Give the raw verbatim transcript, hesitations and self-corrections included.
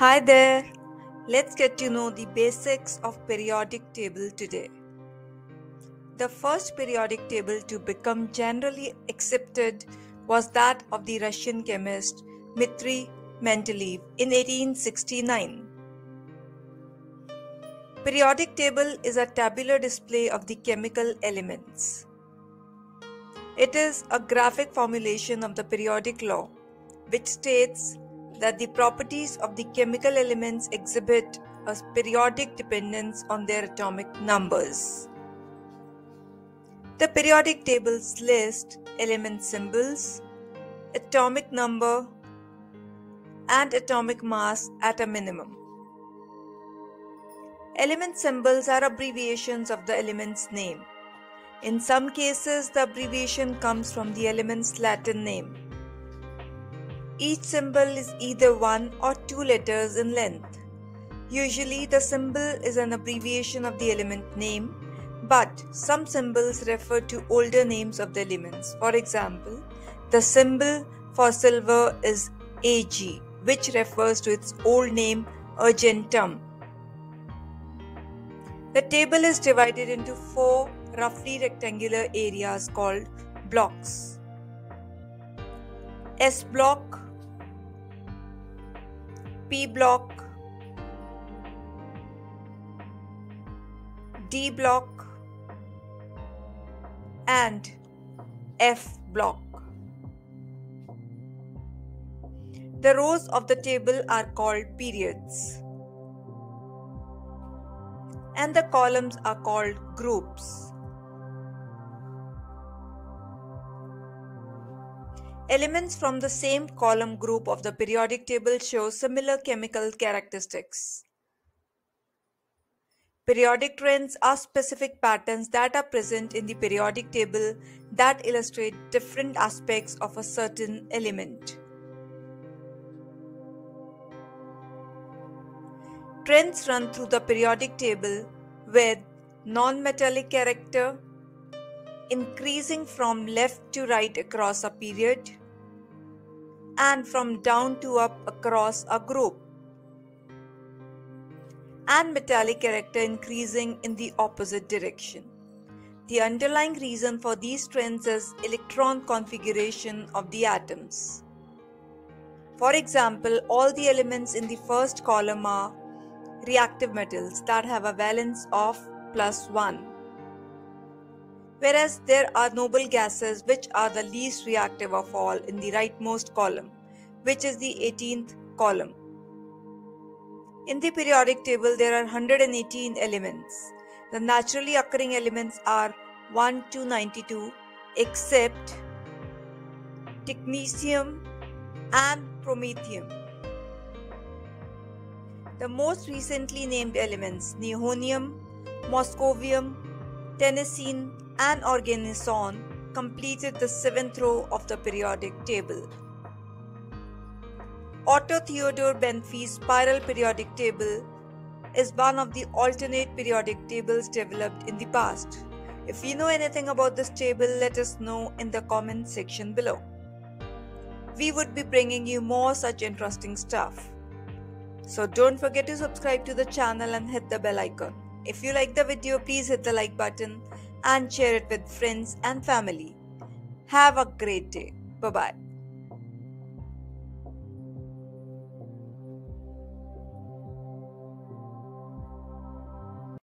Hi there, let's get to know the basics of periodic table today. The first periodic table to become generally accepted was that of the Russian chemist Dmitri Mendeleev in eighteen sixty-nine. Periodic table is a tabular display of the chemical elements. It is a graphic formulation of the periodic law, which states that the properties of the chemical elements exhibit a periodic dependence on their atomic numbers. The periodic tables list element symbols, atomic number, and atomic mass at a minimum. Element symbols are abbreviations of the element's name. In some cases, the abbreviation comes from the element's Latin name. Each symbol is either one or two letters in length. Usually, the symbol is an abbreviation of the element name, but some symbols refer to older names of the elements. For example, the symbol for silver is A G, which refers to its old name argentum. The table is divided into four roughly rectangular areas called blocks. S block, P block, D block, and F block. The rows of the table are called periods, and the columns are called groups. Elements from the same column group of the periodic table show similar chemical characteristics. Periodic trends are specific patterns that are present in the periodic table that illustrate different aspects of a certain element. Trends run through the periodic table with non-metallic character, increasing from left to right across a period, and from down to up across a group, and metallic character increasing in the opposite direction. The underlying reason for these trends is electron configuration of the atoms. For example, all the elements in the first column are reactive metals that have a valence of plus one, whereas there are noble gases which are the least reactive of all in the rightmost column, which is the eighteenth column. In the periodic table, there are one hundred eighteen elements. The naturally occurring elements are one to ninety-two, except technetium and promethium. The most recently named elements, nihonium, moscovium, tennessine, and oganesson, completed the seventh row of the periodic table. Otto Theodor Benfi's spiral periodic table is one of the alternate periodic tables developed in the past. If you know anything about this table, let us know in the comment section below. We would be bringing you more such interesting stuff. So don't forget to subscribe to the channel and hit the bell icon. If you like the video, please hit the like button and share it with friends and family. Have a great day. Bye-bye.